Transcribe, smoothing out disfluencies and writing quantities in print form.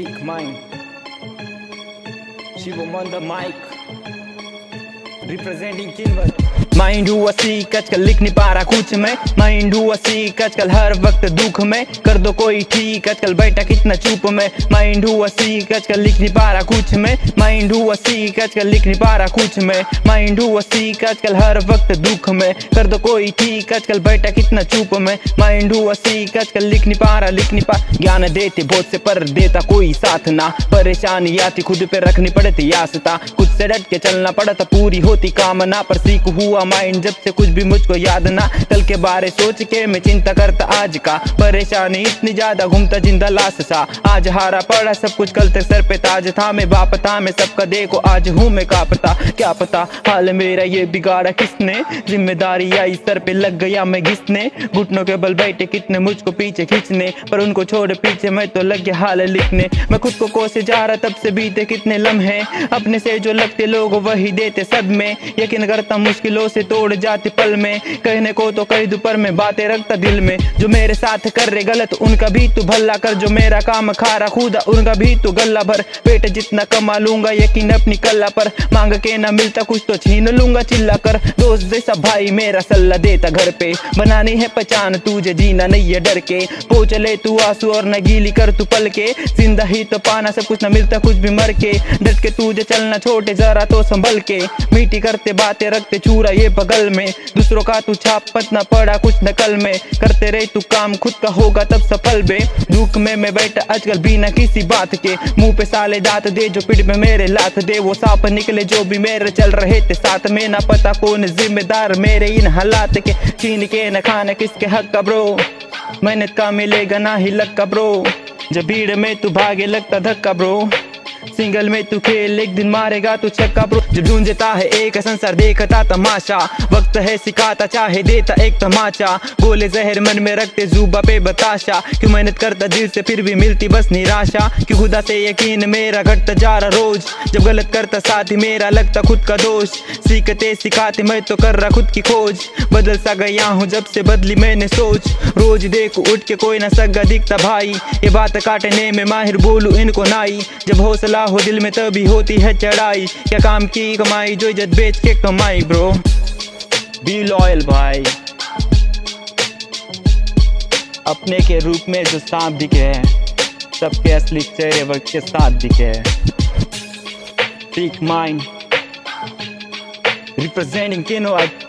Sick Mind. Shivam on the mic, representing Kinwat. Mind हुआ सीख, आजकल लिख नहीं पा रहा कुछ मैं। माइंड हुआ सीख, आजकल हर वक्त दुख में। कर दो कोई ठीक, आजकल बैठा कितना चुप में। माइंड हुआ सीख, आजकल लिख नहीं पा रहा कुछ मैं। माइंड हुआ सीख, आजकल लिख नहीं पा रहा कुछ मैं। माइंड हुआ सीख, आजकल हर वक्त दुख में। कर दो कोई ठीक, आजकल बैठा कितना चुप में। माइंड हुआ सीख, आजकल लिख नहीं पा रहा, लिख नहीं पा। ज्ञान देते बहुत से पर देता कोई साथ ना। परेशानी आती खुद पे रखनी पड़ती आस्था, खुद से डट के चलना पड़ता पूरी होती कामना। पर सीख हुआ माइंड जब से कुछ भी मुझको याद ना। कल के बारे सोच के मैं चिंता करता आज का। परेशानी इतनी ज्यादा घूमता जिंदा लाश सा। आज हारा पड़ा सब कुछ, कल तक सर पे ताज था। मैं बाप था, मैं सबका देखो आज हूँ मैं कापता। क्या पता हाल मेरा ये बिगाड़ा किसने। जिम्मेदारी आई सर पे, लग गया मैं घिसने। घुटनों के बल बैठे कितने मुझको पीछे खींचने। पर उनको छोड़ पीछे मैं तो लग गया हाल लिखने। मैं खुद को कोसे जा रहा, तब से बीते कितने लम्हे। अपने से जो लगते लोग वही देते सब में। यकीन करता मुश्किलों से तोड़ जाते पल में। कहने को तो कह दूं पर मैं बातें रखता दिल में। जो मेरे साथ कर रहे गलत उनका भी तू भला कर। जो मेरा काम खा रहा खुदा उनका भी तू गल्ला भर। पेट जितना कमा लूंगा यकीन अपनी कल्ला पर। मांग के ना मिलता कुछ तो छीन लूंगा चिल्ला कर। दोस्त जैसा भाई मेरा सल्ला देता घर पे। बनानी है पहचान तुझे, जीना नहीं है डर के। पोंछ ले तू आंसू और न गीली कर तू पल के। जिंदा ही तो पाना सब कुछ, न मिलता कुछ भी मर के। डट के तुझे चलना छोटे जरा तो संभल के। मीठी करते बातें, रखते छूरा ये बगल में। दूसरों का तू छाप मत ना पड़ा कुछ नकल में। करते रहे तू काम, खुद का होगा तब सफल बे। दुख में मैं बैठा आजकल बिना किसी बात के। मुंह पे साले दांत दे, जो पीठ में मेरे लात दे। वो सांप निकले जो भी मेरे चल रहे थे साथ में। ना पता कौन जिम्मेदार मेरे इन हालात के। छीन के न खाना किसके हक का ब्रो। मेहनत का मिलेगा ना ही लग का ब्रो। जब भीड़ में तू भागे लगता धक्का ब्रो। सिंगल में तू खेल एक दिन मारेगा तू छक्का ब्रो। जो ढूंढता है एक संसार देखता तमाशा। वक्त है सिखाता चाहे देता एक तमाचा। गोले जहर मन में रखते जुबा पे बताशा। क्यों मेहनत करता दिल से फिर भी मिलती बस निराशा। क्यों खुदा से यकीन मेरा घटता जा रहा रोज। जब गलत करता साथ ही मेरा लगता खुद का दोष। सीखते सिखाते मैं तो कर रहा खुद की खोज। बदल सा गया हूँ जब से बदली मैंने सोच। रोज देखो उठ के कोई ना सगा दिखता भाई। ये बात काटने में माहिर बोलू इनको नाई। जब हौसला हो दिल में तभी होती है चढ़ाई। क्या काम की कमाई जो इज्जत बेच के कमाई ब्रो। बी लॉयल भाई, अपने के रूप में जो सांप दिखे सबके असली चेहरे वक्त के साथ दिखे। Sick Mind, representing Kinwat।